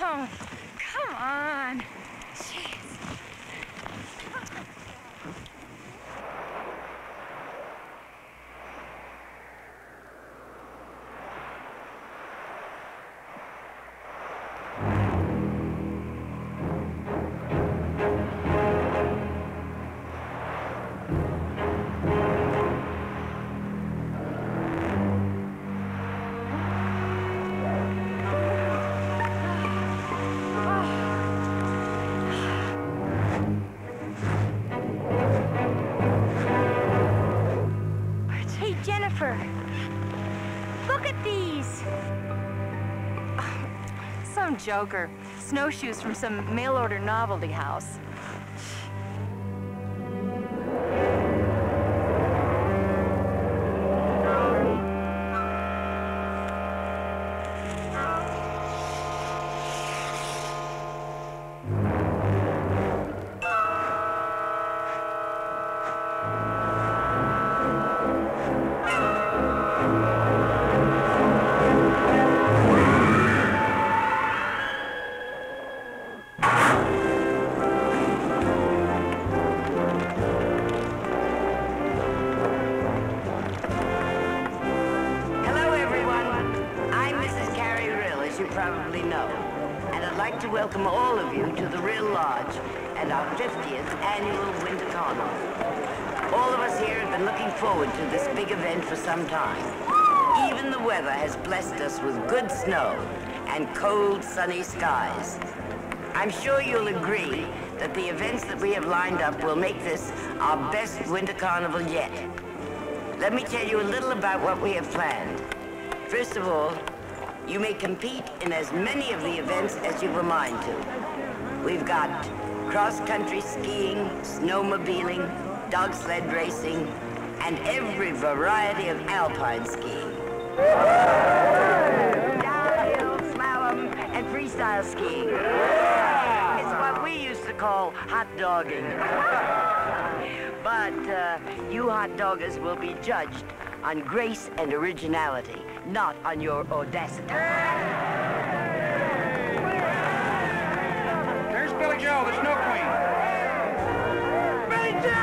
Oh, come on. Jeez. Look at these! Some joker. Snowshoes from some mail-order novelty house. Welcome all of you to the Rill Lodge and our 50th annual Winter Carnival. All of us here have been looking forward to this big event for some time. Even the weather has blessed us with good snow and cold, sunny skies. I'm sure you'll agree that the events that we have lined up will make this our best Winter Carnival yet. Let me tell you a little about what we have planned. First of all, you may compete in as many of the events as you were mind to. We've got cross-country skiing, snowmobiling, dog sled racing, and every variety of alpine skiing. Downhill, slalom, and freestyle skiing. It's what we used to call hot dogging. But you hot doggers will be judged on grace and originality, not on your audacity. There's Billy Jo, the snow queen. Billy Jo!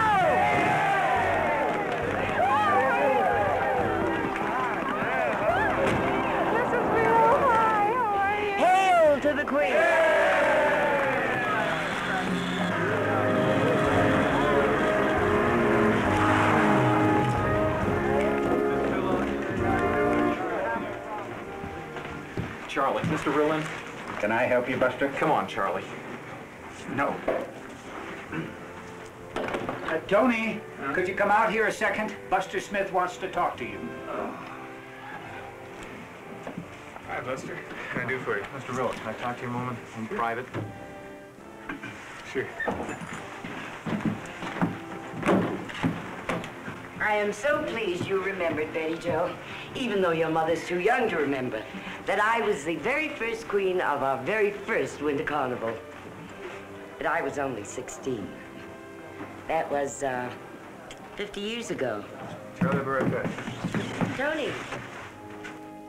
This is Rill. Hi, how are you? Hail to the queen! Charlie, Mr. Rill. Can I help you, Buster? Come on, Charlie. No. Tony, could you come out here a second? Buster Smith wants to talk to you. Hi, Buster. What can I do for you? Mr. Rill, can I talk to you a moment in private? Sure. I am so pleased you remembered, Betty Jo, even though your mother's too young to remember, that I was the very first queen of our very first Winter Carnival. But I was only 16. That was 50 years ago. Tony,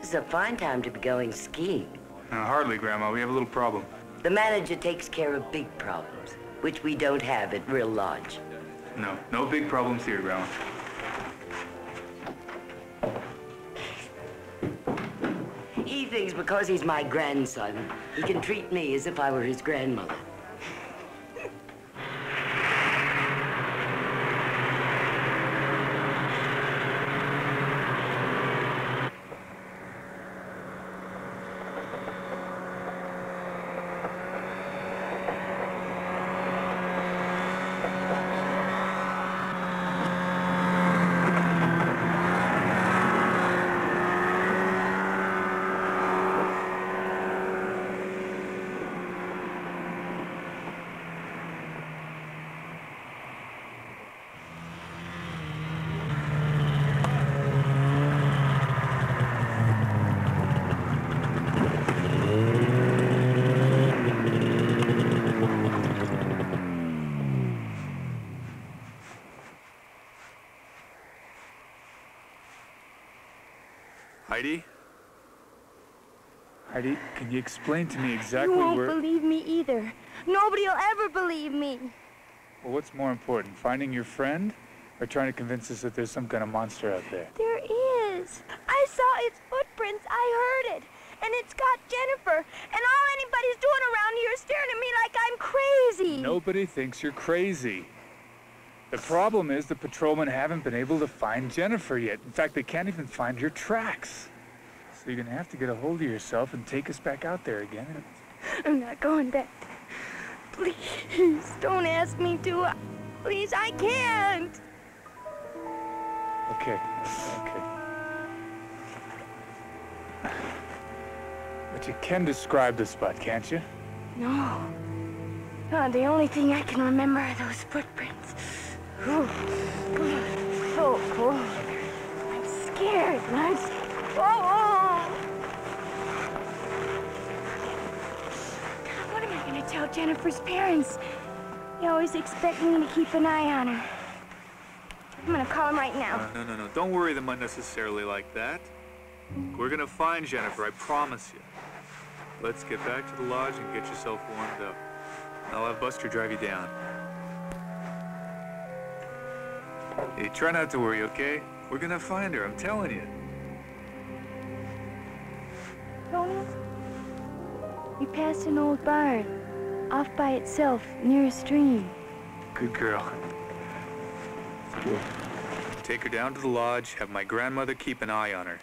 this is a fine time to be going skiing. No, hardly, Grandma. We have a little problem. The manager takes care of big problems, which we don't have at Rill Lodge. No, no big problems here, Grandma. He thinks because he's my grandson, he can treat me as if I were his grandmother. Heidi, can you explain to me exactly where... You won't believe me either. Nobody will ever believe me. Well, what's more important, finding your friend or trying to convince us that there's some kind of monster out there? There is. I saw its footprints. I heard it. And it's got Jennifer. And all anybody's doing around here is staring at me like I'm crazy. Nobody thinks you're crazy. The problem is the patrolmen haven't been able to find Jennifer yet. In fact, they can't even find your tracks. So you're gonna have to get a hold of yourself and take us back out there again. I'm not going back. Please, don't ask me to. Please, I can't. Okay, okay. But you can describe the spot, can't you? No. No, the only thing I can remember are those footprints. Ooh. Ooh, so cold. I'm scared. I'm scared. Oh, oh! What am I going to tell Jennifer's parents? They always expect me to keep an eye on her. I'm going to call them right now. No, no, no, no. Don't worry them unnecessarily like that. We're going to find Jennifer, I promise you. Let's get back to the lodge and get yourself warmed up. I'll have Buster drive you down. Hey, try not to worry, okay? We're going to find her, I'm telling you. Tony, we passed an old barn, off by itself, near a stream. Good girl. Take her down to the lodge, have my grandmother keep an eye on her.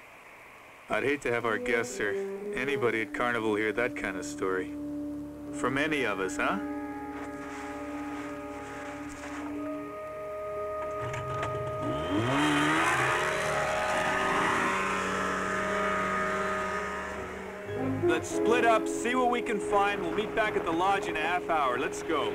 I'd hate to have our guests or anybody at Carnival hear that kind of story. From any of us, huh? Let's split up, see what we can find. We'll meet back at the lodge in a half hour. Let's go.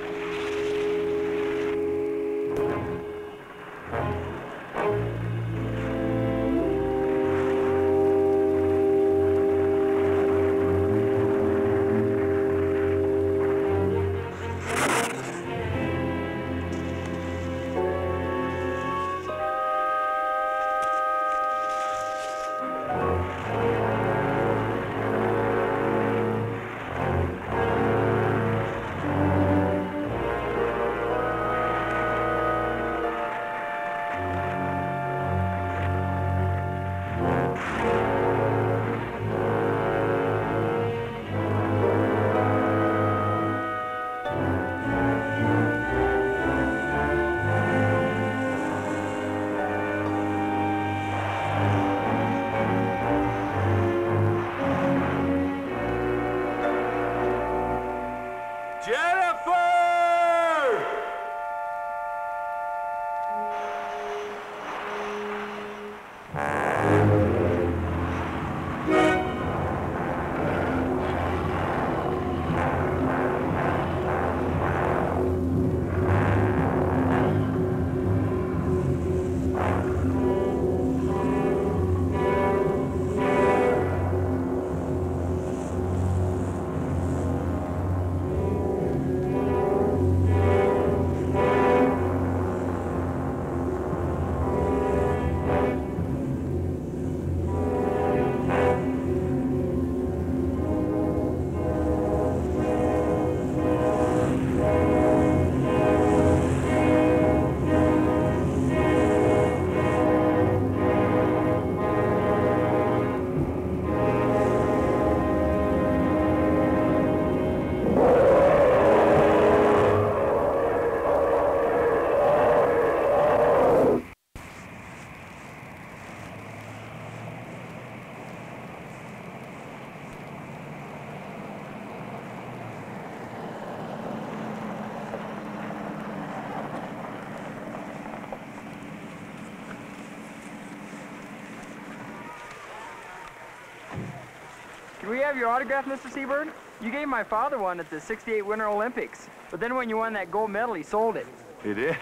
We have your autograph, Mr. Seabird? You gave my father one at the '68 Winter Olympics, but then when you won that gold medal, he sold it. He did?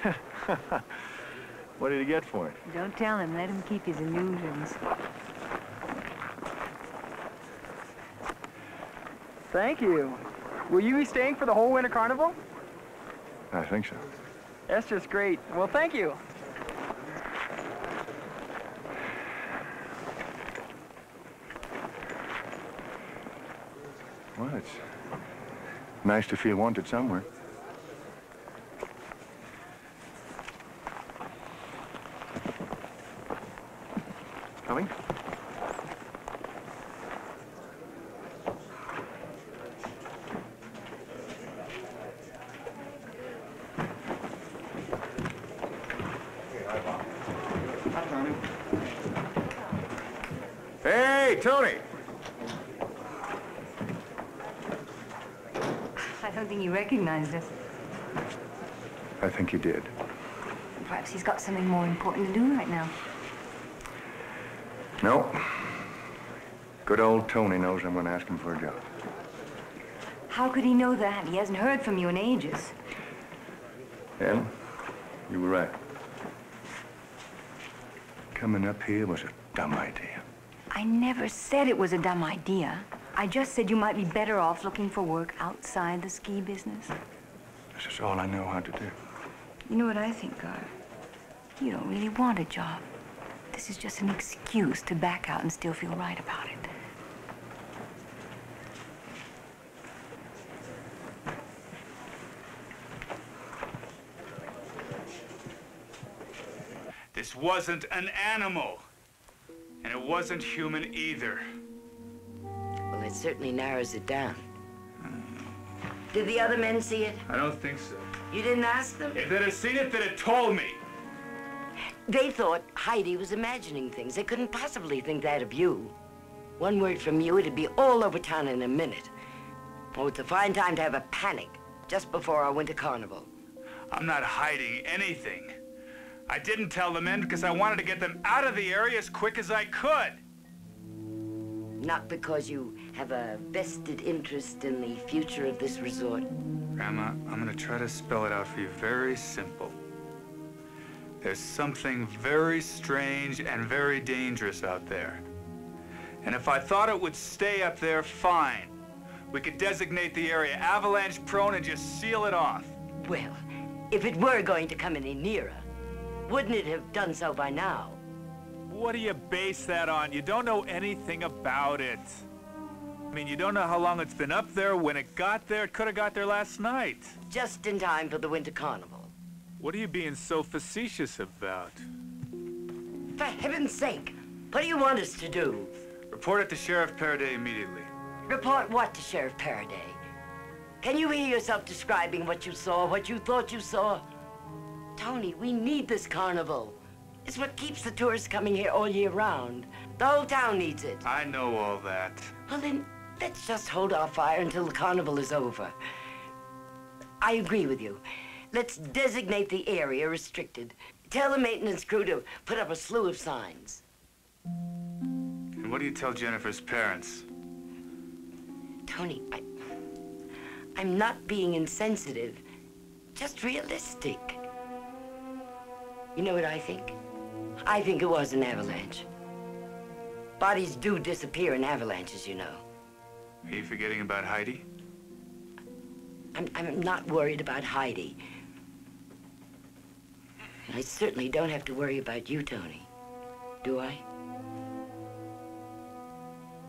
What did he get for it? Don't tell him. Let him keep his illusions. Thank you. Will you be staying for the whole Winter Carnival? I think so. That's just great. Well, thank you. Well, it's nice to feel wanted somewhere. Coming? Hey, Tony! I don't think he recognized us. I think he did. Perhaps he's got something more important to do right now. No. Good old Tony knows I'm going to ask him for a job. How could he know that? He hasn't heard from you in ages. Ellen, you were right. Coming up here was a dumb idea. I never said it was a dumb idea. I just said you might be better off looking for work outside the ski business. This is all I know how to do. You know what I think, Gar? You don't really want a job. This is just an excuse to back out and still feel right about it. This wasn't an animal, and it wasn't human either. Well, it certainly narrows it down. Did the other men see it? I don't think so. You didn't ask them? If they'd have seen it, they'd have told me. They thought Heidi was imagining things. They couldn't possibly think that of you. One word from you, it'd be all over town in a minute. Oh, it's a fine time to have a panic just before our Winter Carnival. I'm not hiding anything. I didn't tell the men because I wanted to get them out of the area as quick as I could. Not because you have a vested interest in the future of this resort. Grandma, I'm gonna try to spell it out for you very simple. There's something very strange and very dangerous out there. And if I thought it would stay up there, fine. We could designate the area avalanche prone and just seal it off. Well, if it were going to come any nearer, wouldn't it have done so by now? What do you base that on? You don't know anything about it. I mean, you don't know how long it's been up there, when it got there. It could have got there last night. Just in time for the Winter Carnival. What are you being so facetious about? For heaven's sake, what do you want us to do? Report it to Sheriff Faraday immediately. Report what to Sheriff Faraday? Can you hear yourself describing what you saw, what you thought you saw? Tony, we need this carnival. It's what keeps the tourists coming here all year round. The whole town needs it. I know all that. Well, then, let's just hold our fire until the carnival is over. I agree with you. Let's designate the area restricted. Tell the maintenance crew to put up a slew of signs. And what do you tell Jennifer's parents? Tony, I'm not being insensitive, just realistic. You know what I think? I think it was an avalanche. Bodies do disappear in avalanches, you know. Are you forgetting about Heidi? I'm not worried about Heidi. And I certainly don't have to worry about you, Tony. Do I?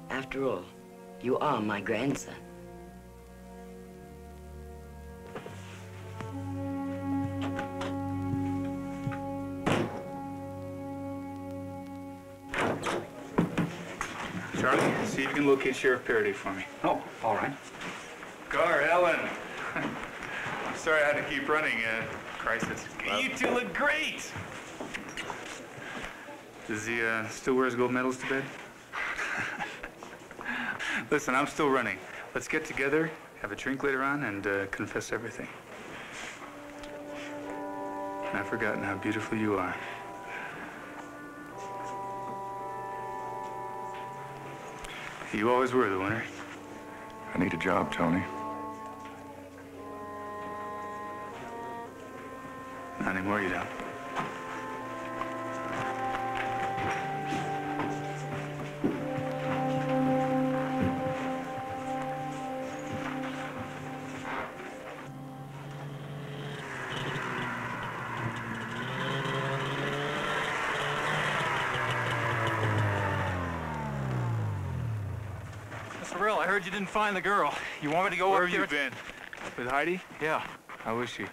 After all, you are my grandson. Charlie, see if you can locate Sheriff Faraday for me. Oh, all right. Gar, Ellen. I'm sorry I had to keep running. Crisis. Well, you two look great. Does he still wear his gold medals to bed? Listen, I'm still running. Let's get together, have a drink later on, and confess everything. And I've forgotten how beautiful you are. You always were the winner. I need a job, Tony. Not anymore, you don't. I heard you didn't find the girl. You want me to go up there? Where have you been? With Heidi? Yeah. How is she?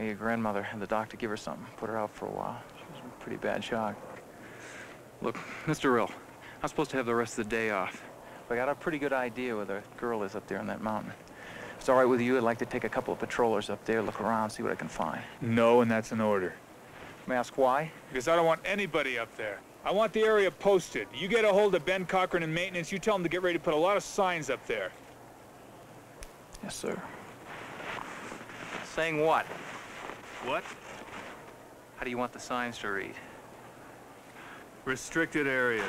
Your grandmother had the doctor give her something, put her out for a while. She was in pretty bad shock. Look, Mr. Rill, I'm supposed to have the rest of the day off. I got a pretty good idea where the girl is up there on that mountain. If it's all right with you, I'd like to take a couple of patrollers up there, look around, see what I can find. No, and that's an order. May I ask why? Because I don't want anybody up there. I want the area posted. You get a hold of Ben Cochran and maintenance, you tell them to get ready to put a lot of signs up there. Yes, sir. Saying what? What? How do you want the signs to read? Restricted areas.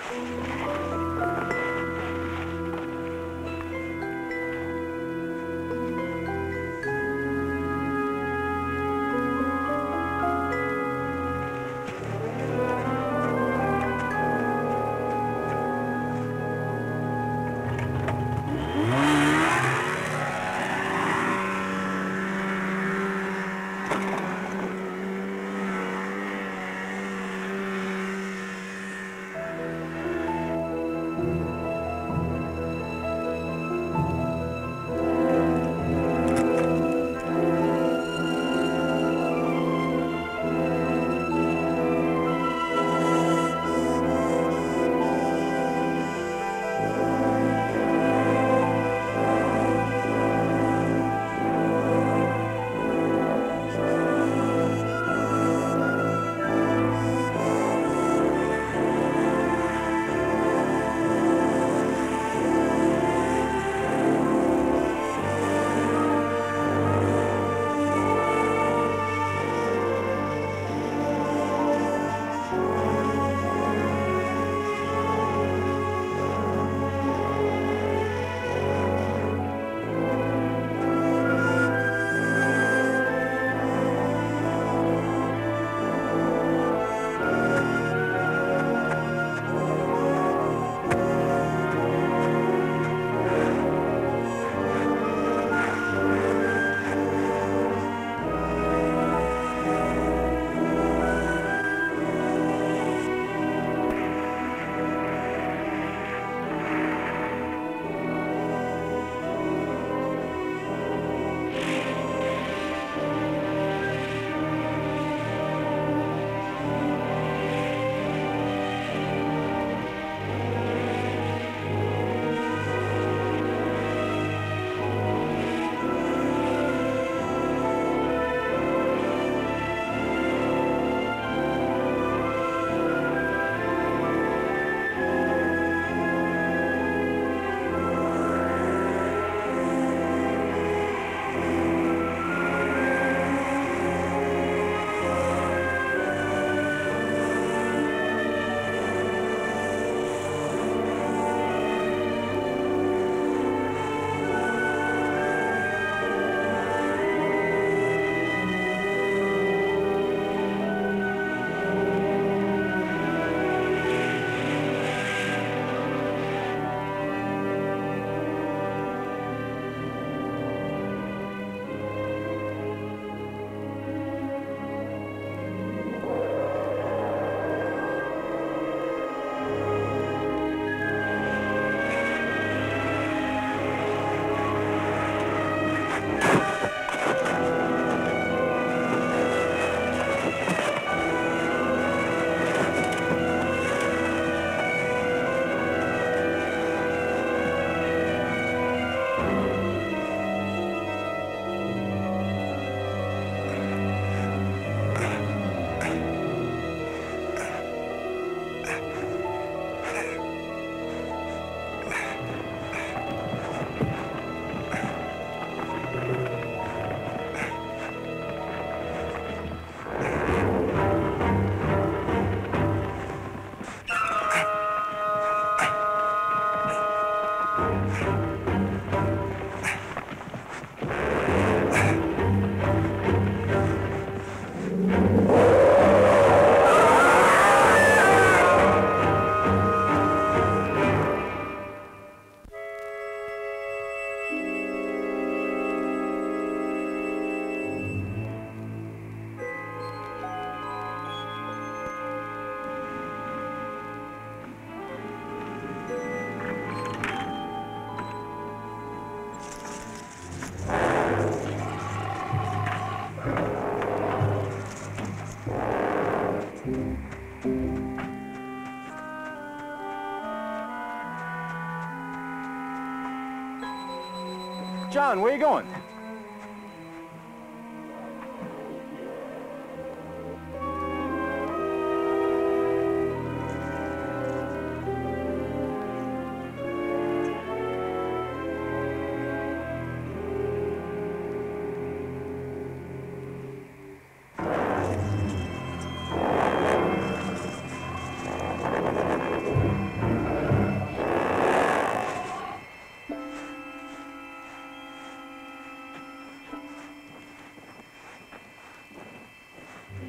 John, where are you going?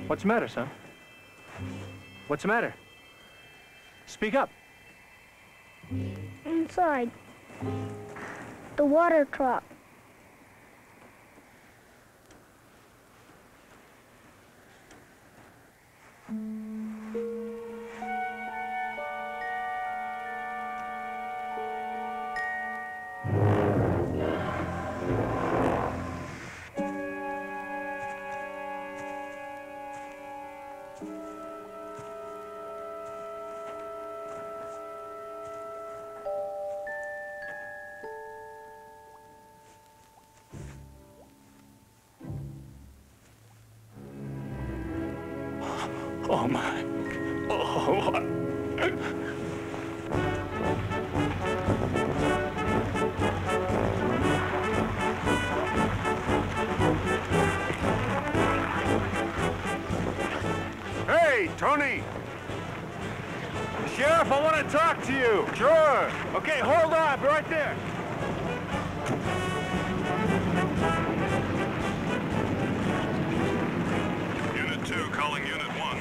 What's the matter, son? What's the matter? Speak up. Inside. The water truck. Oh, my. Oh, Hey, Tony. Sheriff, I want to talk to you. Sure. Okay, hold on. Be right there. Unit 2 calling Unit 1.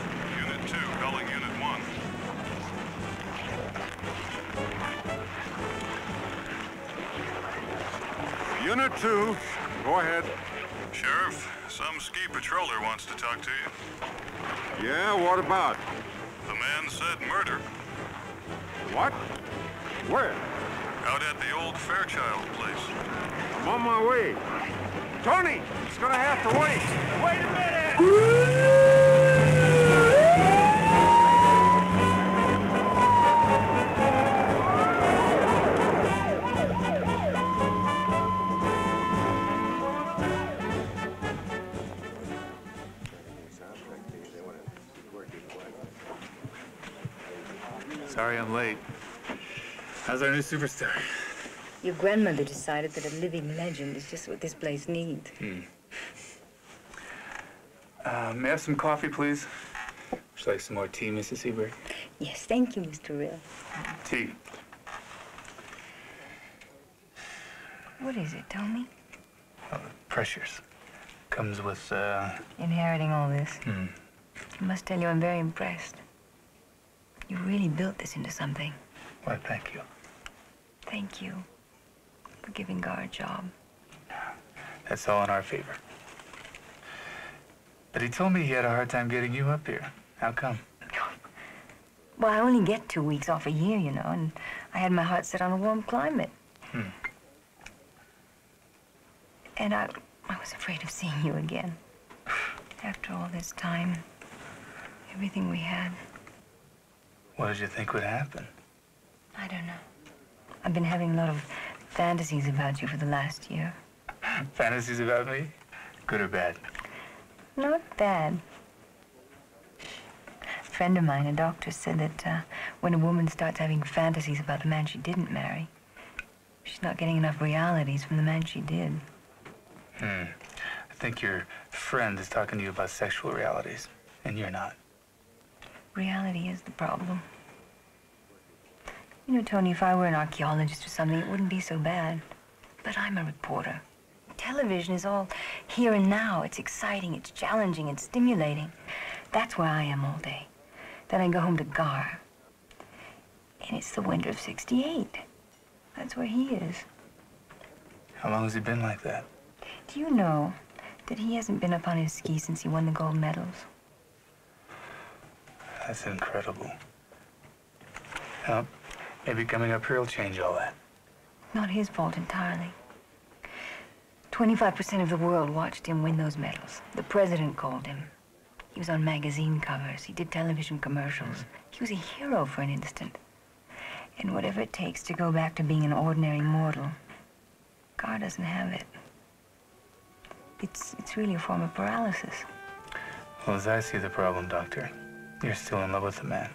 Unit 2, go ahead. Sheriff, some ski patroller wants to talk to you. Yeah, what about? The man said murder. What? Where? Out at the old Fairchild place. I'm on my way. Tony, it's gonna have to wait. Wait a minute! Sorry I'm late. How's our new superstar? Your grandmother decided that a living legend is just what this place needs. May I have some coffee, please? Would you like some more tea, Mrs. Seabird? Yes, thank you, Mr. Rill. Tea. What is it, Tommy? Oh, the pressures. Comes with, inheriting all this. I must tell you, I'm very impressed. You really built this into something. Why, thank you. Thank you for giving Gar a job. That's all in our favor. But he told me he had a hard time getting you up here. How come? Well, I only get 2 weeks off a year, you know, and I had my heart set on a warm climate. And I was afraid of seeing you again. After all this time, everything we had. What did you think would happen? I don't know. I've been having a lot of fantasies about you for the last year. Fantasies about me? Good or bad? Not bad. A friend of mine, a doctor, said that when a woman starts having fantasies about the man she didn't marry, she's not getting enough realities from the man she did. I think your friend is talking to you about sexual realities, and you're not. Reality is the problem. You know, Tony, if I were an archaeologist or something, it wouldn't be so bad. But I'm a reporter. Television is all here and now. It's exciting, it's challenging, it's stimulating. That's where I am all day. Then I go home to Gar. And it's the winter of '68. That's where he is. How long has he been like that? Do you know that he hasn't been up on his ski since he won the gold medals? That's incredible. Well, maybe coming up here will change all that. Not his fault entirely. 25% of the world watched him win those medals. The president called him. He was on magazine covers. He did television commercials. He was a hero for an instant. And whatever it takes to go back to being an ordinary mortal, Gar doesn't have it. It's really a form of paralysis. Well, as I see the problem, Doctor, you're still in love with the man.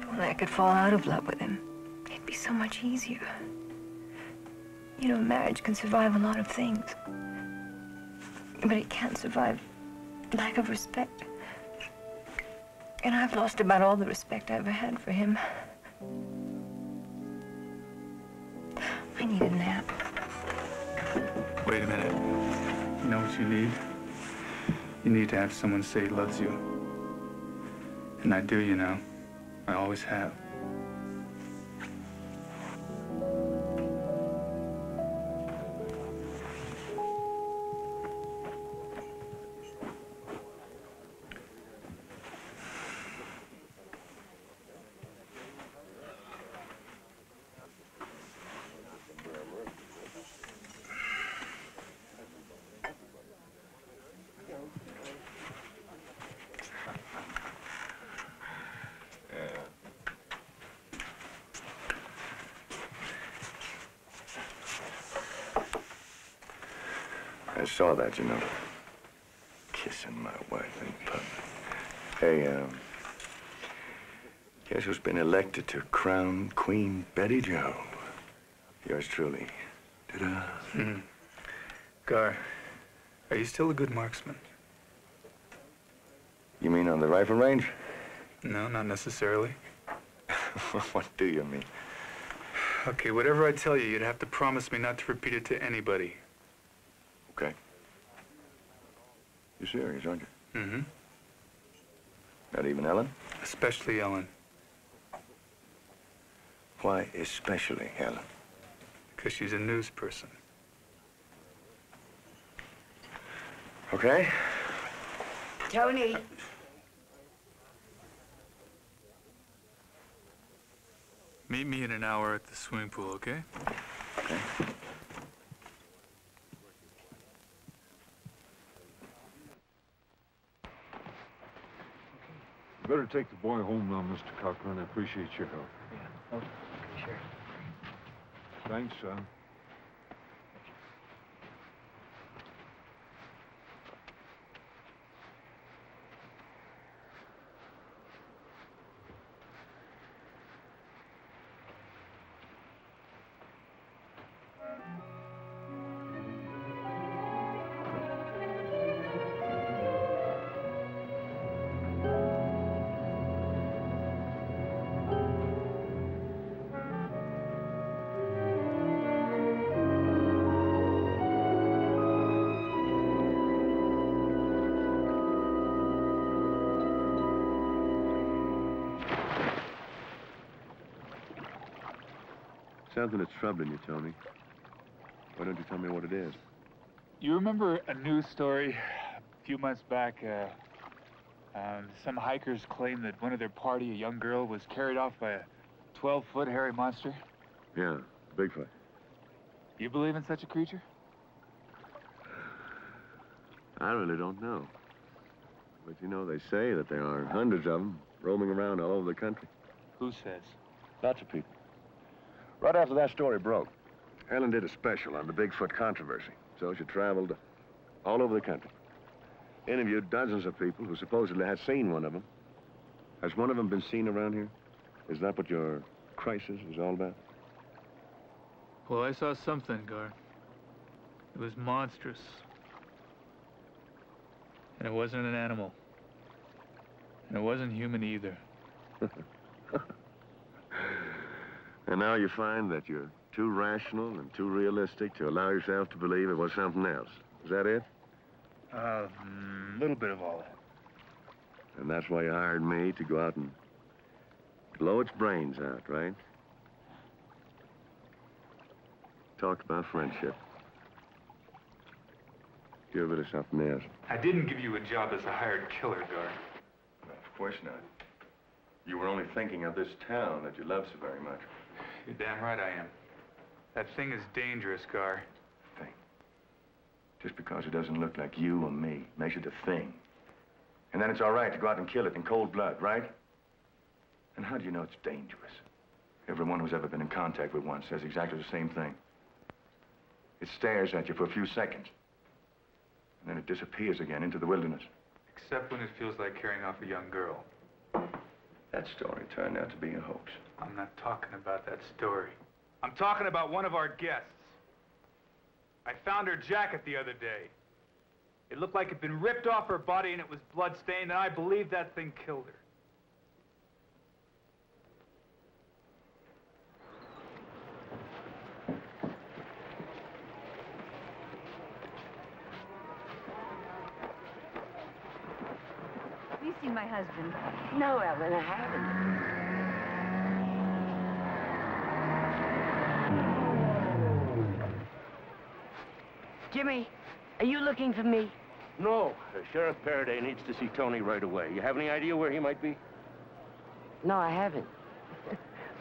If only I could fall out of love with him. It'd be so much easier. You know, marriage can survive a lot of things. But it can't survive lack of respect. And I've lost about all the respect I ever had for him. I need a nap. Wait a minute. You know what you need? You need to have someone say he loves you. And I do, you know. I always have. I saw that, you know. Kissing my wife and pup. Hey, guess who's been elected to crown Queen Betty Jo? Yours truly. Ta-da. Mm. Gar, are you still a good marksman? You mean on the rifle range? No, not necessarily. What do you mean? Okay, whatever I tell you, you'd have to promise me not to repeat it to anybody. Okay. You're serious, aren't you? Mm-hmm. Not even Ellen? Especially Ellen. Why especially Ellen? Because she's a news person. Okay. Tony. Meet me in an hour at the swimming pool, okay? Okay. Better take the boy home now, Mr. Cochran. I appreciate your help. Yeah, okay, sure. Thanks, son. Something that's troubling you, Tony. Why don't you tell me what it is? You remember a news story a few months back? Some hikers claimed that one of their party, a young girl, was carried off by a 12-foot hairy monster? Yeah, Bigfoot. You believe in such a creature? I really don't know. But you know, they say that there are hundreds of them roaming around all over the country. Who says? Lots of people. Right after that story broke, Ellen did a special on the Bigfoot controversy. So she traveled all over the country. Interviewed dozens of people who supposedly had seen one of them. Has one of them been seen around here? Is that what your crisis is all about? Well, I saw something, Gar. It was monstrous. And it wasn't an animal. And it wasn't human either. And now you find that you're too rational and too realistic to allow yourself to believe it was something else. Is that it? A little bit of all that. And that's why you hired me to go out and blow its brains out, right? Talk about friendship. Give it to something else. I didn't give you a job as a hired killer, Gar. No, of course not. You were only thinking of this town that you love so very much. You're damn right I am. That thing is dangerous, Gar. Thing? Just because it doesn't look like you or me makes it a thing. And then it's all right to go out and kill it in cold blood, right? And how do you know it's dangerous? Everyone who's ever been in contact with one says exactly the same thing. It stares at you for a few seconds. And then it disappears again into the wilderness. Except when it feels like carrying off a young girl. That story turned out to be a hoax. I'm not talking about that story. I'm talking about one of our guests. I found her jacket the other day. It looked like it'd been ripped off her body and it was bloodstained, and I believe that thing killed her. My husband. No, Ellen, I haven't. Jimmy, are you looking for me? No. Sheriff Faraday needs to see Tony right away. You have any idea where he might be? No, I haven't.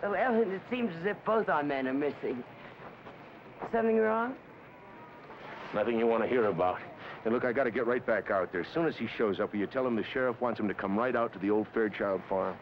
Well, Ellen, it seems as if both our men are missing. Something wrong? Nothing you want to hear about. And look, I got to get right back out there. As soon as he shows up, will you tell him the sheriff wants him to come right out to the old Fairchild farm?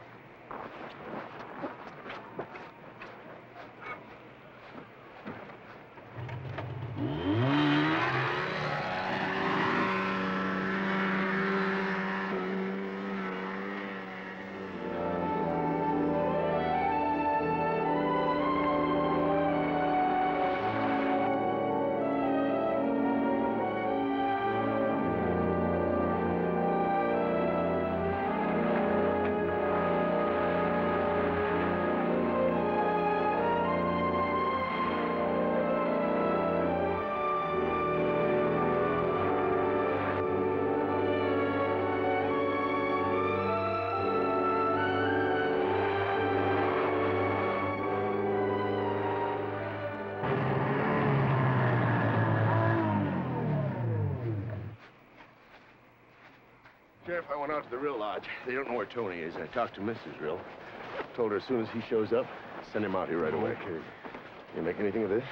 Sheriff, I went out to the Rill Lodge. They don't know where Tony is. I talked to Mrs. Rill. Told her as soon as he shows up, send him out here right away. Okay. You make anything of this?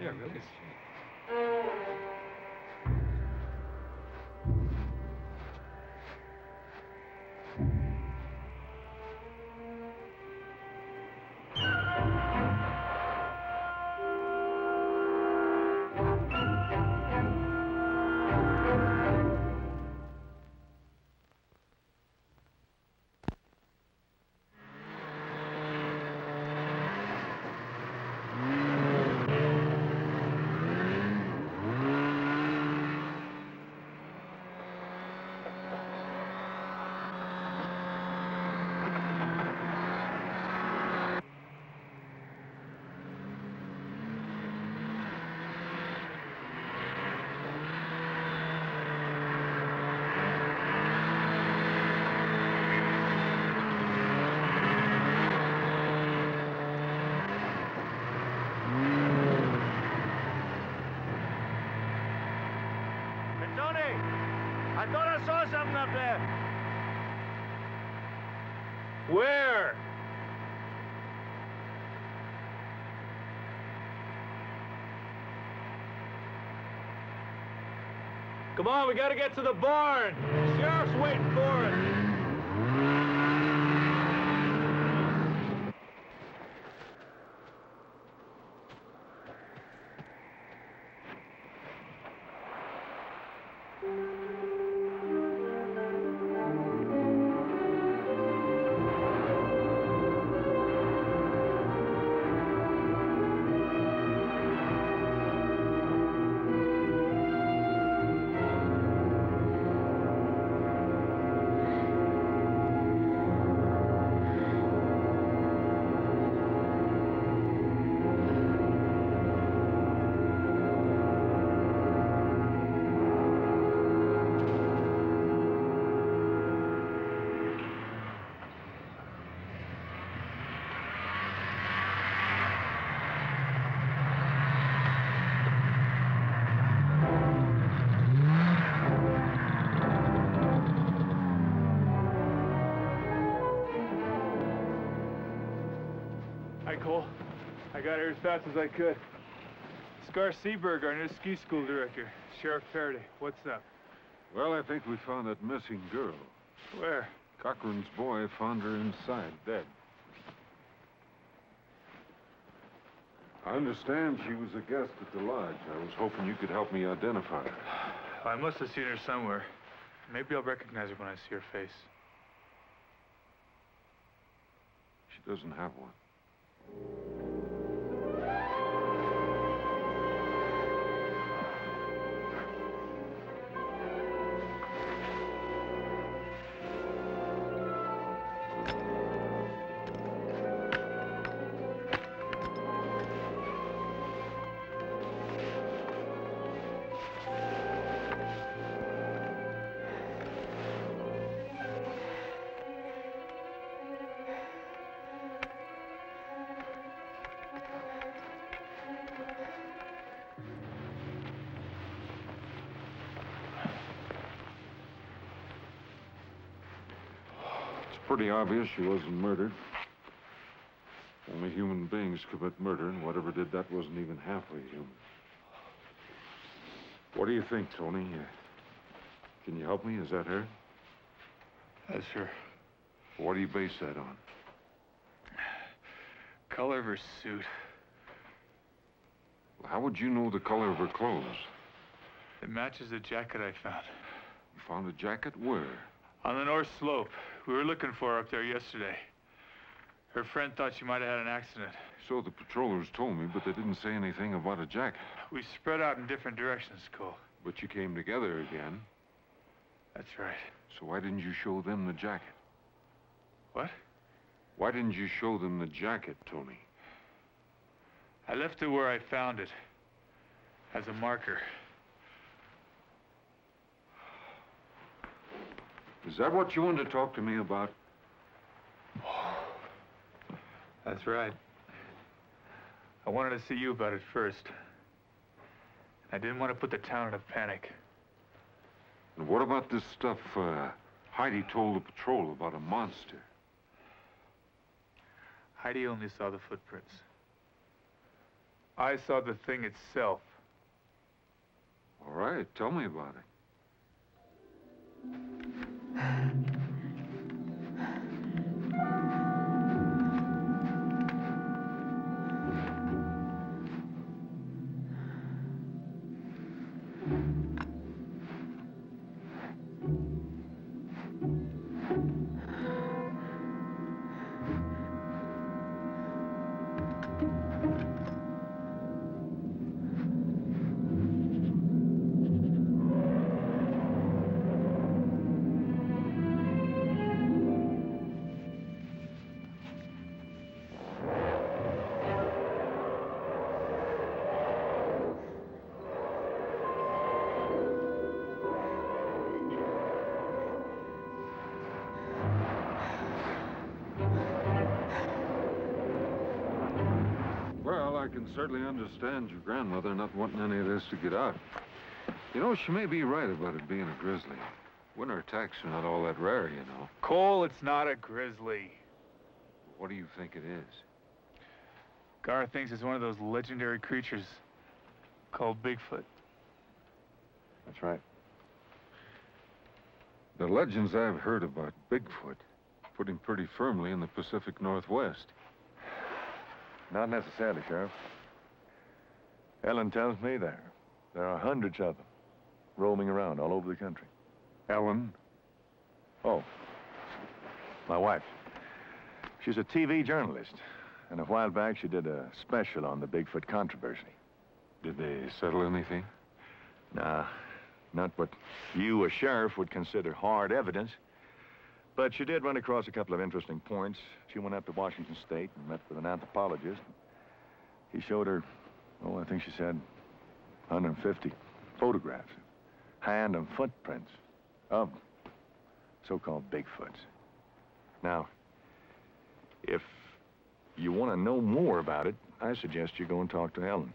Yeah, really. Where? Come on, we gotta get to the barn. The sheriff's waiting for us. got here as fast as I could. It's Gar Seberg, our new ski school director. Sheriff Faraday, what's up? Well, I think we found that missing girl. Where? Cochran's boy found her inside, dead. I understand she was a guest at the lodge. I was hoping you could help me identify her. I must have seen her somewhere. Maybe I'll recognize her when I see her face. She doesn't have one. Pretty obvious she wasn't murdered. Only human beings commit murder, and whatever did that wasn't even halfway human. What do you think, Tony? Can you help me? Is that her? That's her. What do you base that on? Color of her suit. How would you know the color of her clothes? It matches the jacket I found. You found a jacket? Where? On the north slope. We were looking for her up there yesterday. Her friend thought she might have had an accident. So the patrollers told me, but they didn't say anything about a jacket. We spread out in different directions, Cole. But you came together again. That's right. So why didn't you show them the jacket? What? Why didn't you show them the jacket, Tony? I left it where I found it, as a marker. Is that what you wanted to talk to me about? That's right. I wanted to see you about it first. I didn't want to put the town in a panic. And what about this stuff Heidi told the patrol about a monster? Heidi only saw the footprints. I saw the thing itself. All right, tell me about it. I certainly understand your grandmother not wanting any of this to get out. You know, she may be right about it being a grizzly. Winter attacks are not all that rare, you know. Cole, it's not a grizzly. What do you think it is? Gar thinks it's one of those legendary creatures called Bigfoot. That's right. The legends I've heard about Bigfoot put him pretty firmly in the Pacific Northwest. Not necessarily, Sheriff. Ellen tells me there are hundreds of them roaming around all over the country. Ellen? Oh, my wife. She's a TV journalist, and a while back she did a special on the Bigfoot controversy. Did they settle anything? Nah, not what you, a sheriff, would consider hard evidence. But she did run across a couple of interesting points. She went up to Washington State and met with an anthropologist. He showed her, oh, I think she said 150 photographs, hand and footprints of so-called Bigfoots. Now, if you want to know more about it, I suggest you go and talk to Ellen.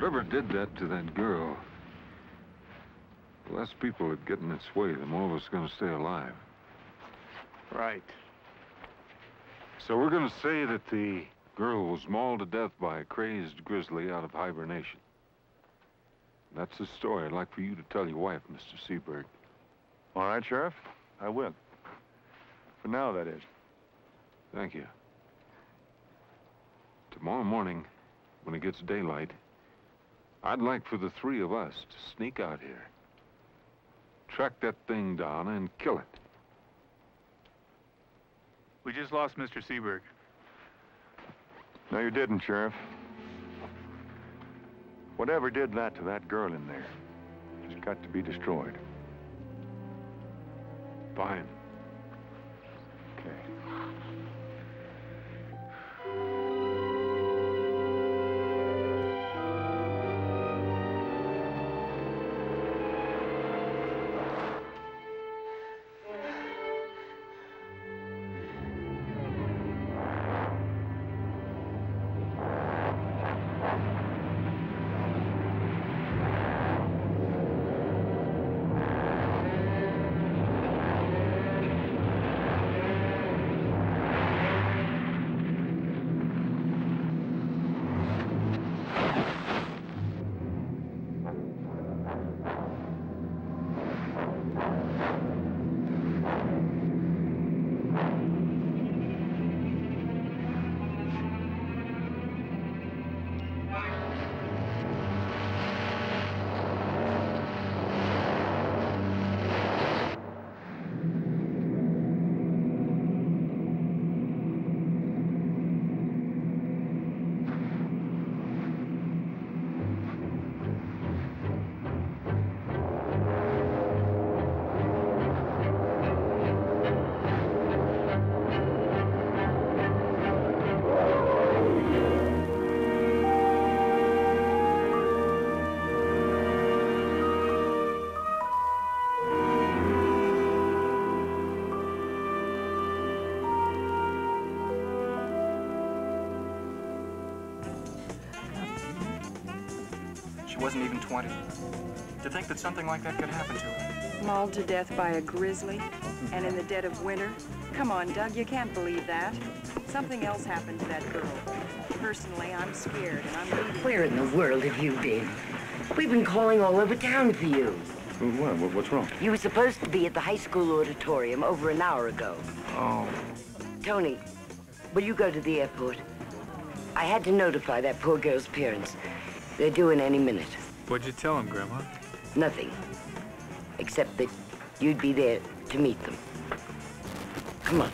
Whatever did that to that girl, the less people that get in its way, the more of us are going to stay alive. Right. So we're going to say that the girl was mauled to death by a crazed grizzly out of hibernation. That's the story I'd like for you to tell your wife, Mr. Seabird. All right, Sheriff, I will. For now, that is. Thank you. Tomorrow morning, when it gets daylight, I'd like for the three of us to sneak out here, track that thing down, and kill it. We just lost Mr. Seabird. No, you didn't, Sheriff. Whatever did that to that girl in there has got to be destroyed. Fine. Okay. Wasn't even 20. To think that something like that could happen to her. Mauled to death by a grizzly, and in the dead of winter? Come on, Doug, you can't believe that. Something else happened to that girl. Personally, I'm scared, and Where in the world have you been? We've been calling all over town for you. Well, what's wrong? You were supposed to be at the high school auditorium over an hour ago. Oh. Tony, will you go to the airport? I had to notify that poor girl's parents. They're due in any minute. What'd you tell them, Grandma? Nothing, except that you'd be there to meet them. Come on.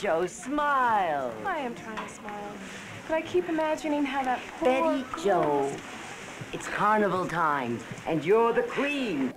Jo, smile. I am trying to smile, but I keep imagining how that poor Betty Jo. It's carnival time, and you're the queen.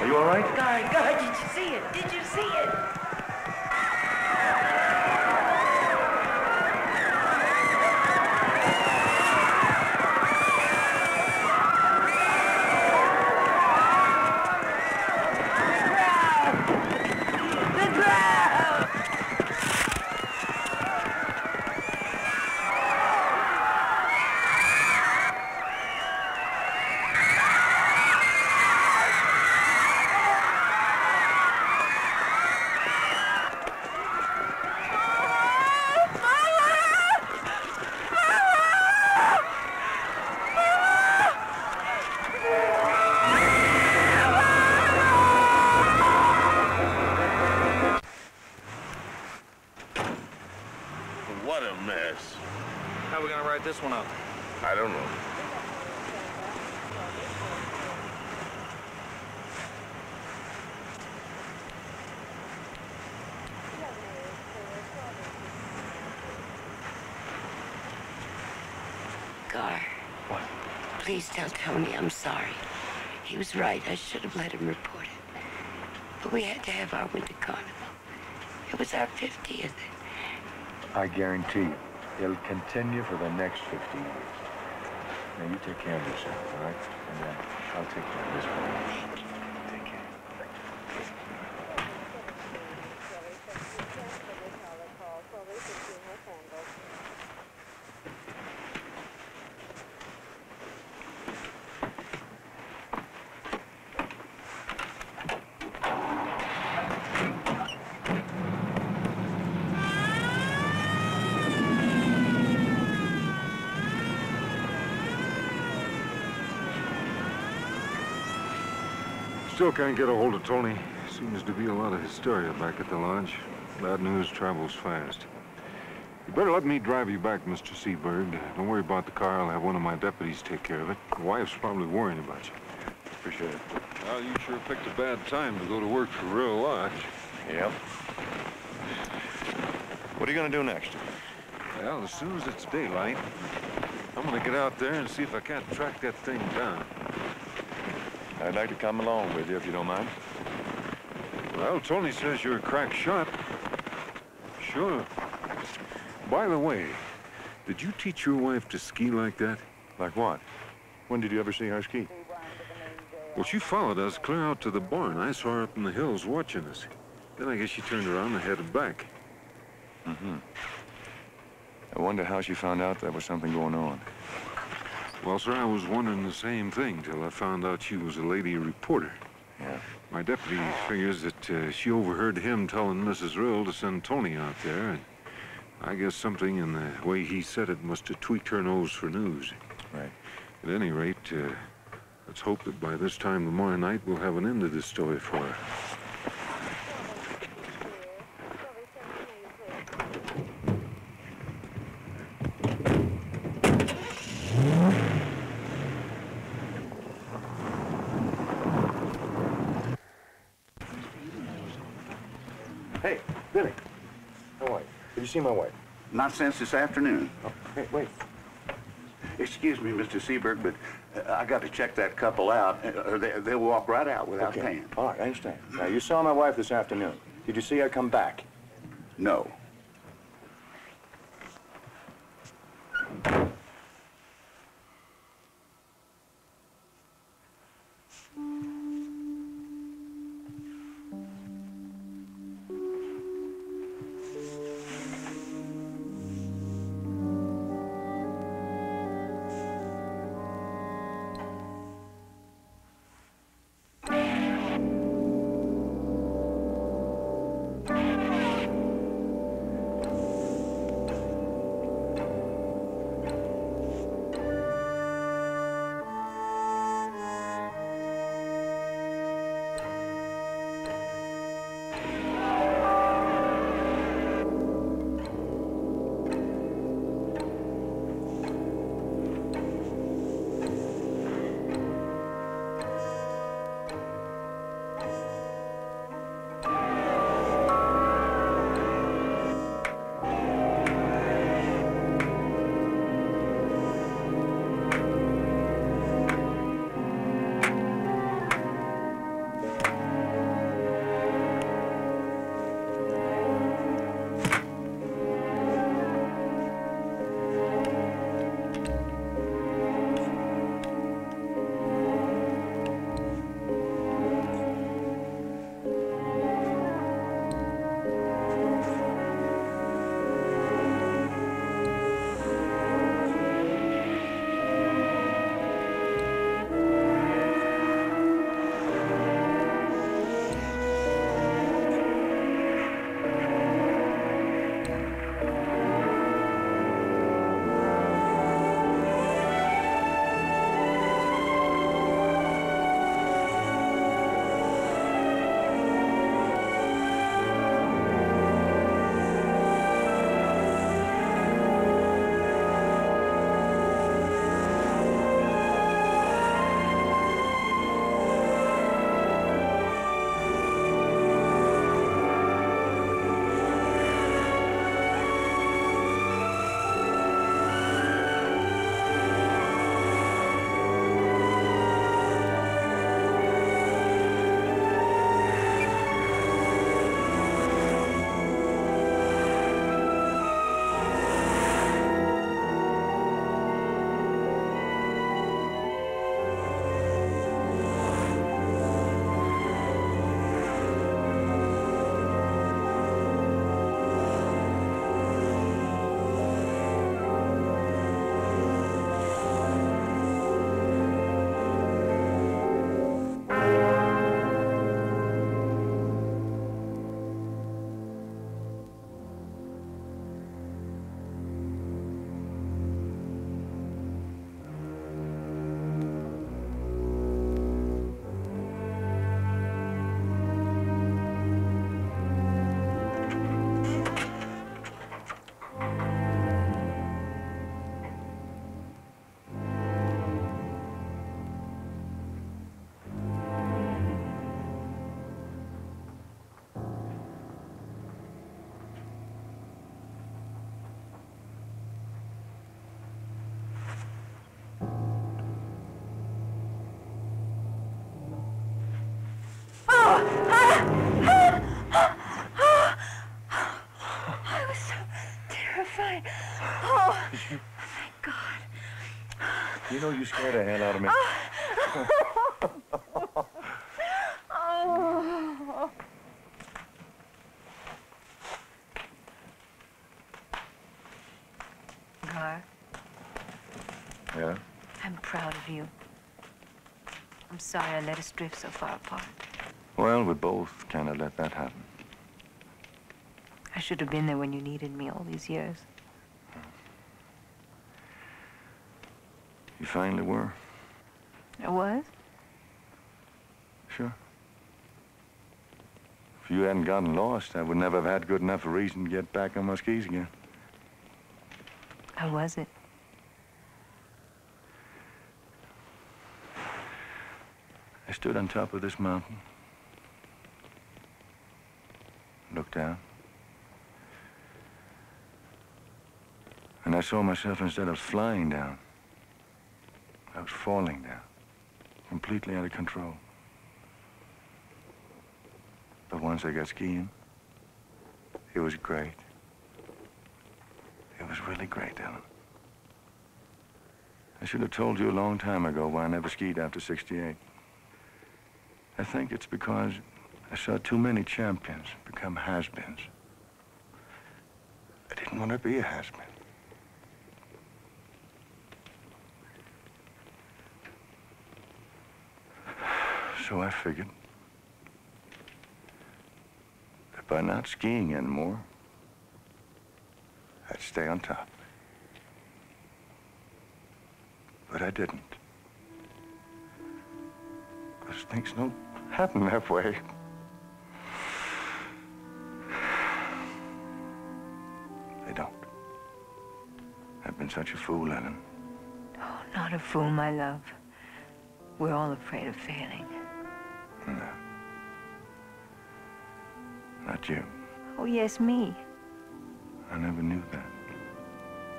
Are you all right? God, did you see it? Did you see it? Please tell Tony I'm sorry. He was right. I should have let him report it. But we had to have our Winter Carnival. It was our 50th. I guarantee you, it'll continue for the next 50 years. Now, you take care of yourself, all right? And then I'll take care of this one. Thank you. Take care. Still can't get a hold of Tony. Seems to be a lot of hysteria back at the lodge. Bad news travels fast. You better let me drive you back, Mr. Seabird. Don't worry about the car. I'll have one of my deputies take care of it. Your wife's probably worrying about you. Appreciate it. Well, you sure picked a bad time to go to work for Rill Lodge. Yep. What are you gonna do next? Well, as soon as it's daylight, I'm gonna get out there and see if I can't track that thing down. I'd like to come along with you, if you don't mind. Well, Tony says you're a crack shot. Sure. By the way, did you teach your wife to ski like that? Like what? When did you ever see her ski? Well, she followed us clear out to the barn. I saw her up in the hills watching us. Then I guess she turned around and headed back. Mm-hmm. I wonder how she found out there was something going on. Well, sir, I was wondering the same thing till I found out she was a lady reporter. Yeah. My deputy figures that she overheard him telling Mrs. Rill to send Tony out there, and I guess something in the way he said it must have tweaked her nose for news. Right. At any rate, let's hope that by this time tomorrow night we'll have an end to this story for her. See my wife? Not since this afternoon. Oh, hey, wait. Excuse me, Mr. Seabird, but I got to check that couple out. They'll walk right out without paying. All right, I understand. Now, you saw my wife this afternoon. Did you see her come back? No. You know you scared the hell out of me. Oh. Gar. Yeah? I'm proud of you. I'm sorry I let us drift so far apart. Well, we both kind of let that happen. I should have been there when you needed me all these years. You finally were? I was? Sure. If you hadn't gotten lost, I would never have had good enough a reason to get back on my skis again. How was it? I stood on top of this mountain, looked down, and I saw myself, instead of flying down, I was falling down, completely out of control. But once I got skiing, it was great. It was really great, Ellen. I should have told you a long time ago why I never skied after '68. I think it's because I saw too many champions become has-beens. I didn't want to be a has-been. So I figured that by not skiing anymore, I'd stay on top. But I didn't. Because things don't happen that way. They don't. I've been such a fool, Ellen. Oh, not a fool, my love. We're all afraid of failing. No. Not you. Oh, yes, me. I never knew that.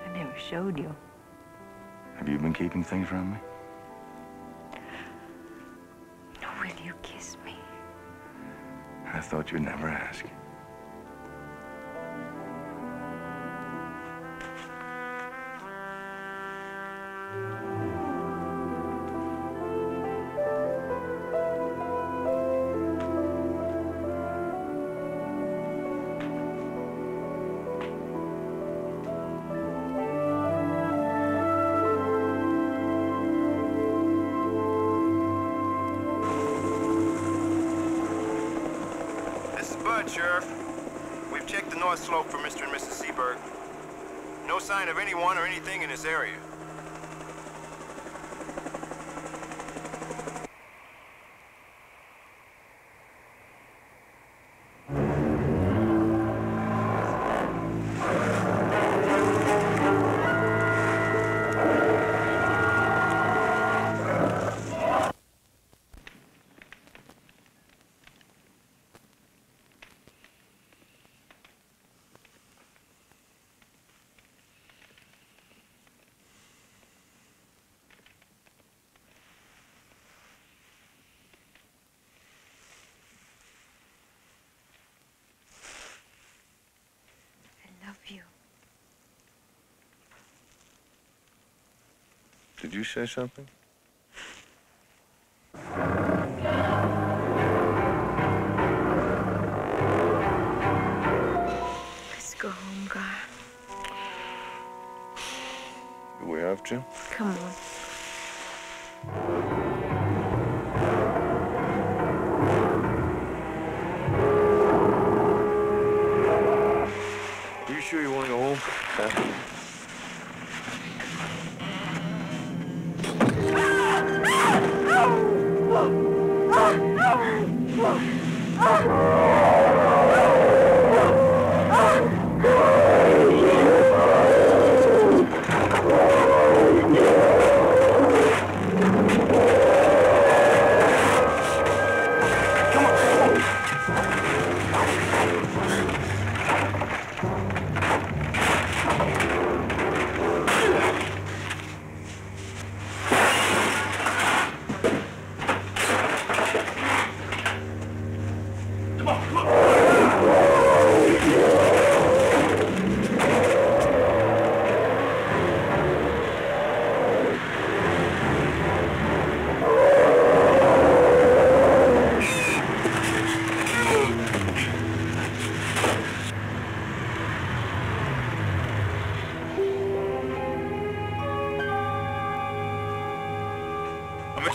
I never showed you. Have you been keeping things from me? Will you kiss me? I thought you'd never ask. Sheriff, we've checked the north slope for Mr. and Mrs. Seabird. No sign of anyone or anything in this area. Did you say something? Let's go home, Gar. Do we have to? Come on. Are you sure you want to go home? Huh?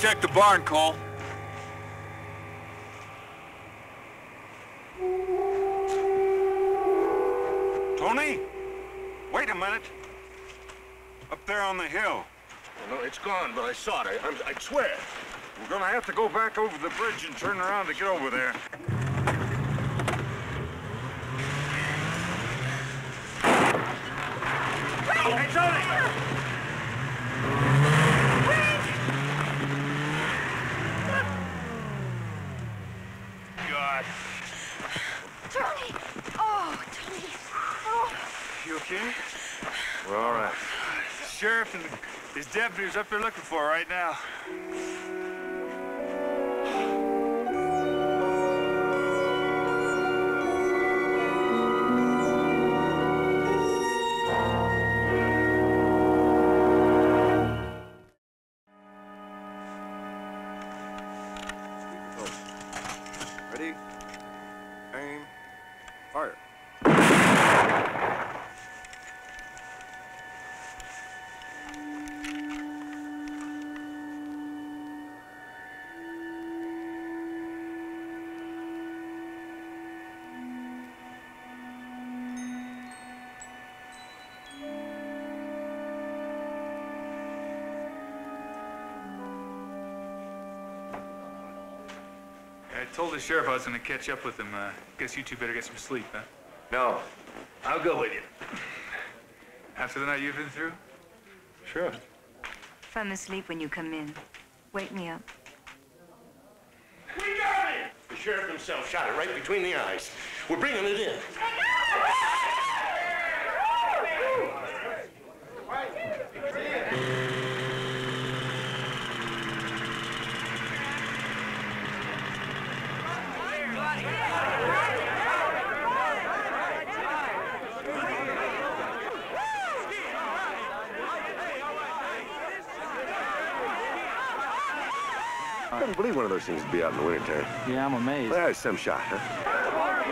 check the barn, Cole. Tony? Wait a minute. Up there on the hill. Well, no, it's gone, but I saw it. I swear. We're gonna have to go back over the bridge and turn around to get over there. Wait. Hey, Tony! Tony! Oh, Tony. Oh. You okay? We're all right. The sheriff and his deputy is up there looking for her right now. I told the sheriff I was gonna catch up with him. Guess you two better get some sleep, huh? No, I'll go with you. After the night you've been through? Sure. From the sleep when you come in. Wake me up. We got it! The sheriff himself shot it right between the eyes. We're bringing it in. I couldn't believe one of those things would be out in the wintertime. Yeah, I'm amazed. There's some shot, at the lodge.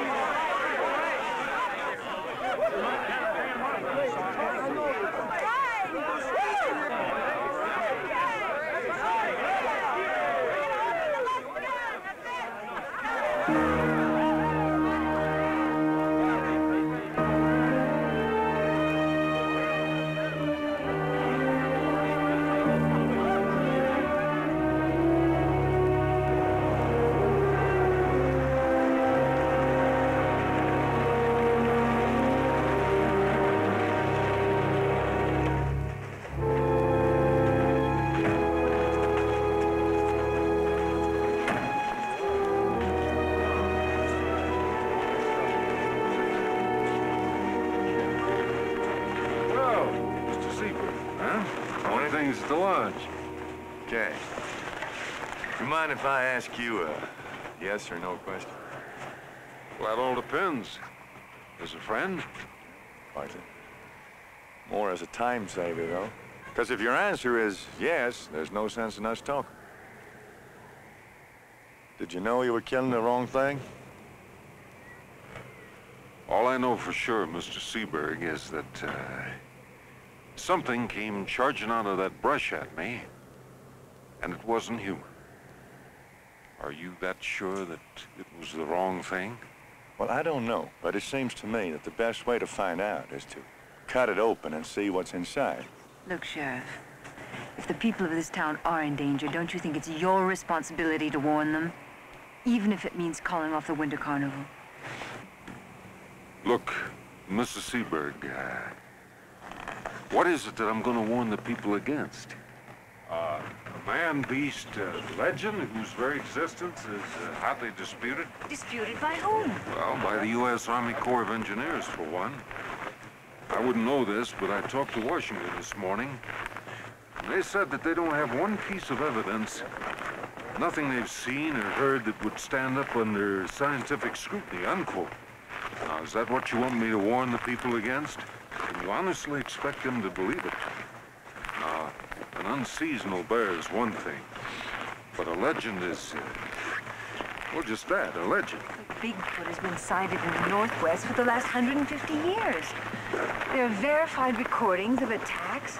Okay. Do you mind if I ask you a yes or no question? Well, that all depends. As a friend? Partly. More as a time saver, though. Because if your answer is yes, there's no sense in us talking. Did you know you were killing the wrong thing? All I know for sure, Mr. Seabird, is that, something came charging out of that brush at me, and it wasn't human. Are you that sure that it was the wrong thing? Well, I don't know, but it seems to me that the best way to find out is to cut it open and see what's inside. Look, Sheriff, if the people of this town are in danger, don't you think it's your responsibility to warn them? Even if it means calling off the Winter Carnival. Look, Mrs. Seabird, what is it that I'm going to warn the people against? A man-beast legend whose very existence is hotly disputed. Disputed by whom? Well, by the U.S. Army Corps of Engineers, for one. I wouldn't know this, but I talked to Washington this morning. And they said that they don't have one piece of evidence, nothing they've seen or heard that would stand up under scientific scrutiny, unquote. Now, is that what you want me to warn the people against? Can you honestly expect them to believe it? Now, an unseasonal bear is one thing, but a legend is, well, just that, a legend. Bigfoot has been sighted in the Northwest for the last 150 years. There are verified recordings of attacks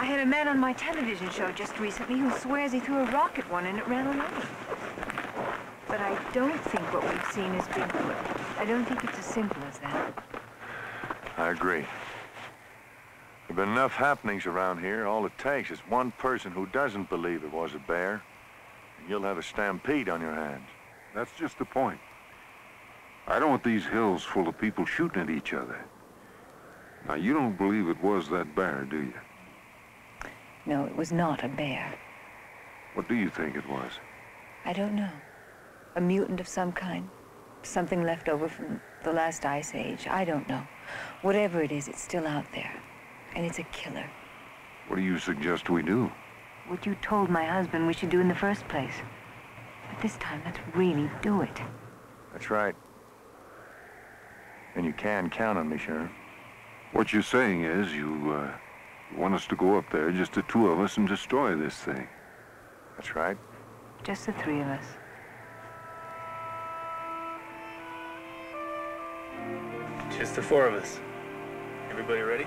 I had a man on my television show just recently who swears he threw a rock at one and it ran away. But I don't think what we've seen is Bigfoot. I don't think it's as simple as that. I agree. There've been enough happenings around here. All it takes is one person who doesn't believe it was a bear, and you'll have a stampede on your hands. That's just the point. I don't want these hills full of people shooting at each other. Now, you don't believe it was that bear, do you? No, it was not a bear. What do you think it was? I don't know. A mutant of some kind. Something left over from the last ice age. I don't know. Whatever it is, it's still out there. And it's a killer. What do you suggest we do? What you told my husband we should do in the first place. But this time, let's really do it. That's right. And you can count on me, Sheriff. What you're saying is you want us to go up there, just the two of us, and destroy this thing. That's right. Just the three of us. Just the four of us. Everybody ready?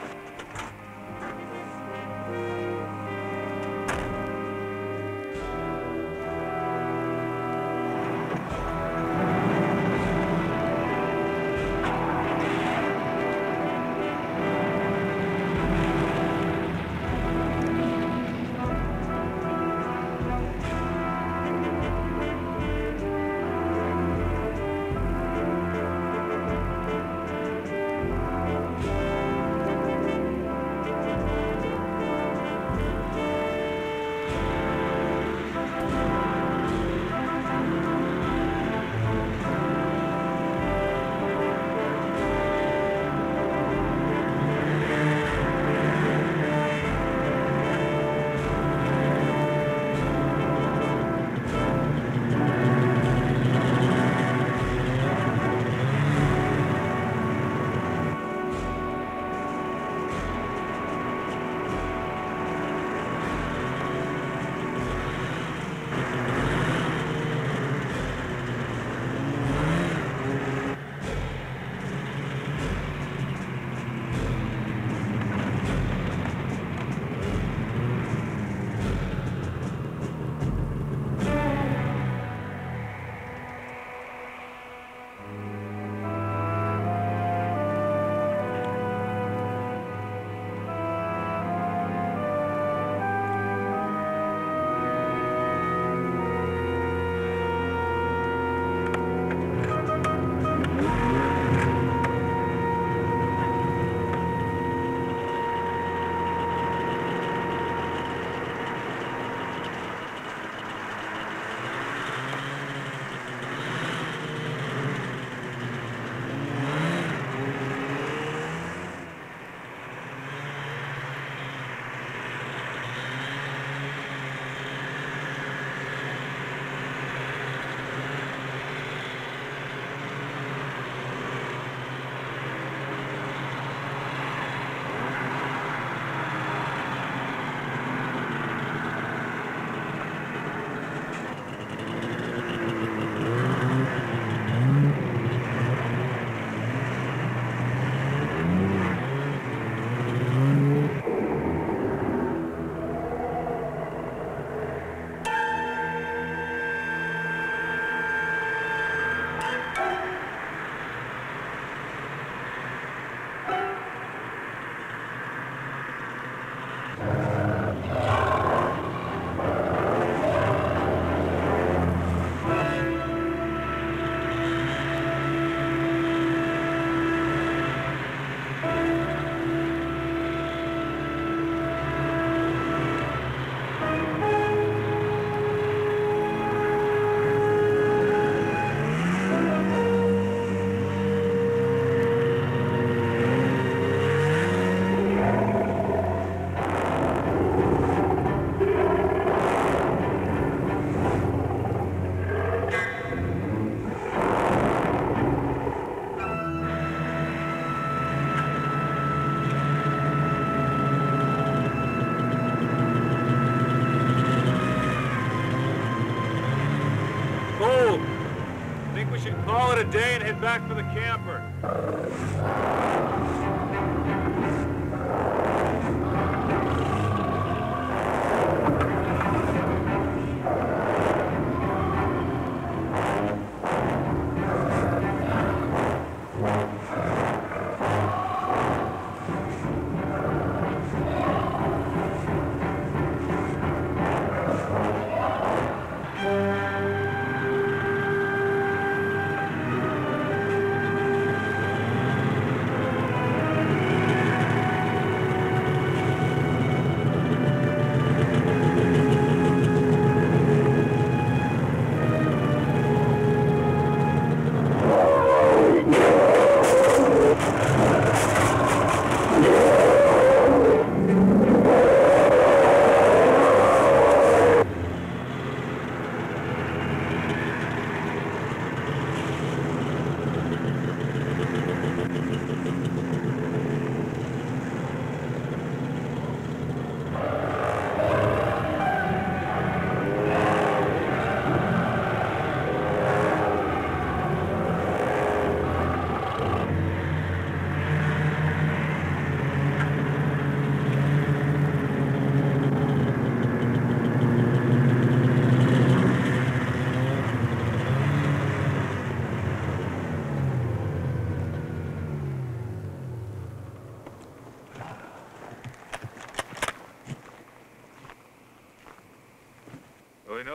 Day and head back for the camper.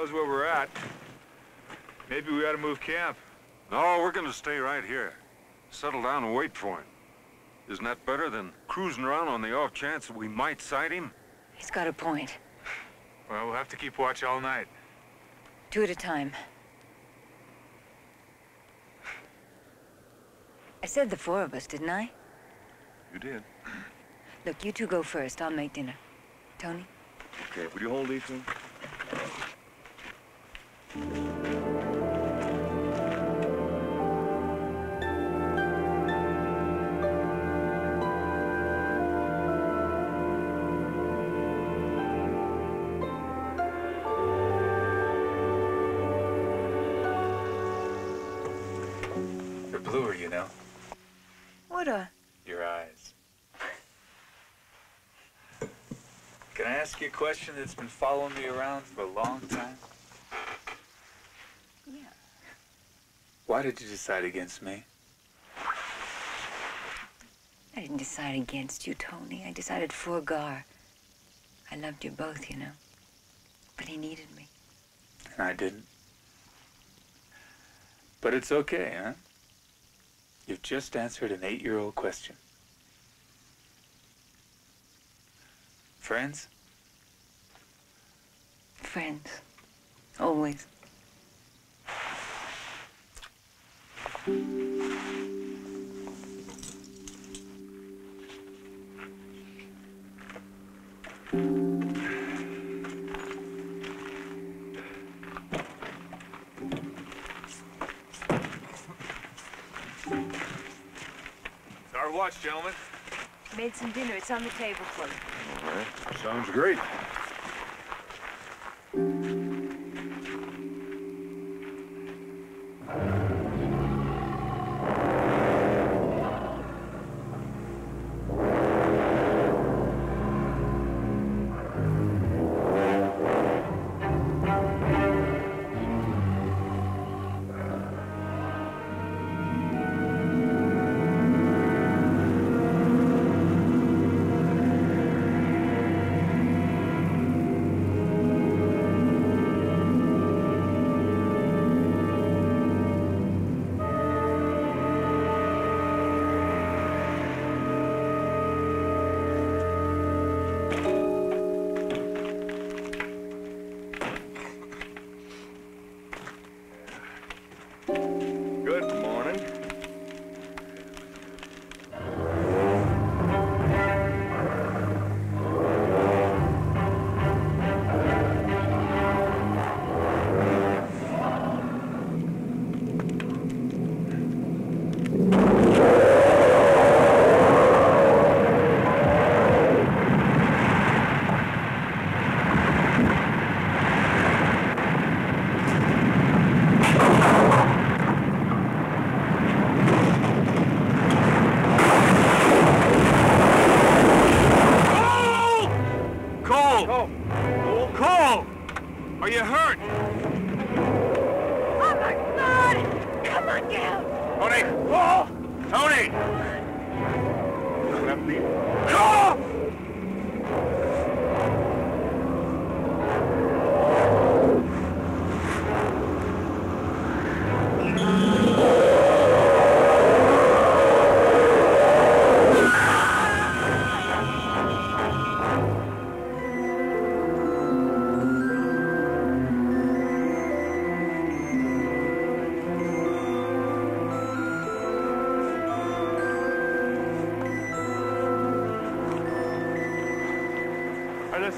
knows where we're at. Maybe we ought to move camp. No, we're gonna stay right here. Settle down and wait for him. Isn't that better than cruising around on the off chance that we might sight him? He's got a point. Well, we'll have to keep watch all night. Two at a time. I said the four of us, didn't I? You did. Look, you two go first. I'll make dinner. Tony? Okay, would you hold these things? You're bluer, you know. What a... Your eyes. Can I ask you a question that's been following me around for a long time? Yeah. Why did you decide against me? I didn't decide against you, Tony. I decided for Gar. I loved you both, you know. But he needed me. And I didn't. But it's okay, huh? You've just answered an 8-year-old question. Friends? Friends. Always. Our watch, gentlemen. Made some dinner. It's on the table for you. All right. Sounds great.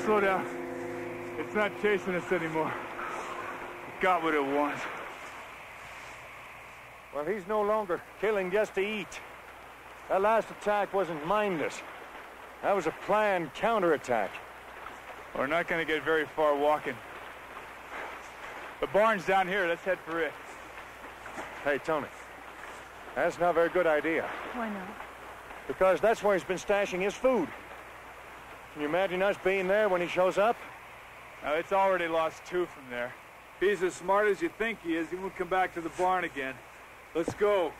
Slow down. It's not chasing us anymore. It got what it wants. Well, he's no longer killing just to eat. That last attack wasn't mindless. That was a planned counterattack. We're not going to get very far walking. The barn's down here. Let's head for it. Hey, Tony. That's not a very good idea. Why not? Because that's where he's been stashing his food. Can you imagine us being there when he shows up? Now, it's already lost 2 from there. If he's as smart as you think he is, he won't come back to the barn again. Let's go.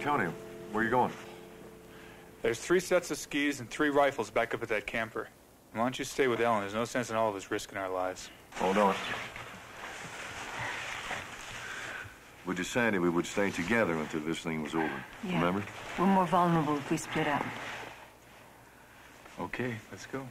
Tony, where are you going? There's 3 sets of skis and 3 rifles back up at that camper. Why don't you stay with Ellen? There's no sense in all of us risking our lives. Hold on. We decided we would stay together until this thing was over. Yeah. Remember? We're more vulnerable if we split up. Okay, let's go.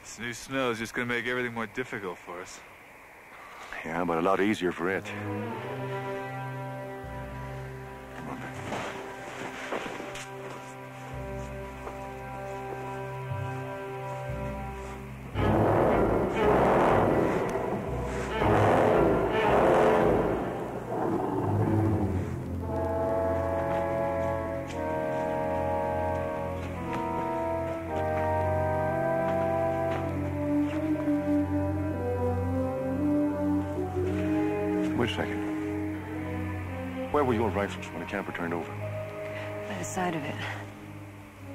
This new snow is just going to make everything more difficult for us. Yeah, but a lot easier for it. Where were your rifles when the camper turned over? By the side of it.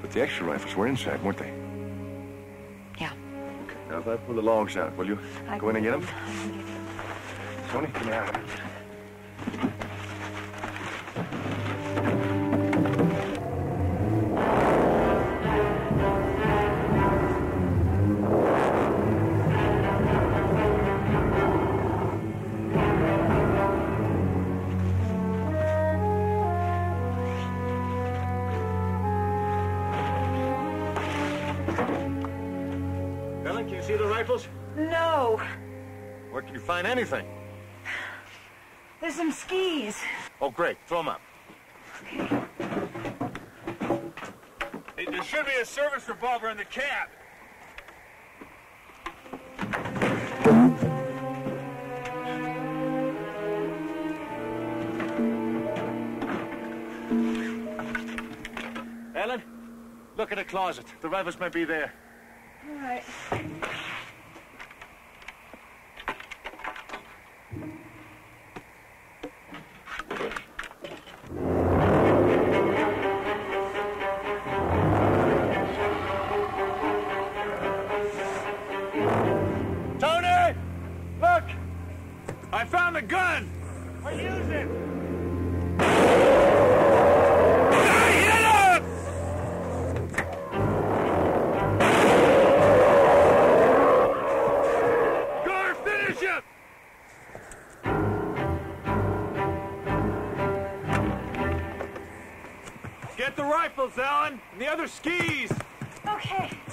But the extra rifles were inside, weren't they? Yeah. Okay, now if I pull the logs out, will you go in and get them? Tony, come out. Find anything. There's some skis. Oh, great. Throw them up. Okay. Hey, there should be a service revolver in the cab. Ellen, look in the closet. The rifles may be there. All right. Get the rifles, Ellen, and the other skis. Okay.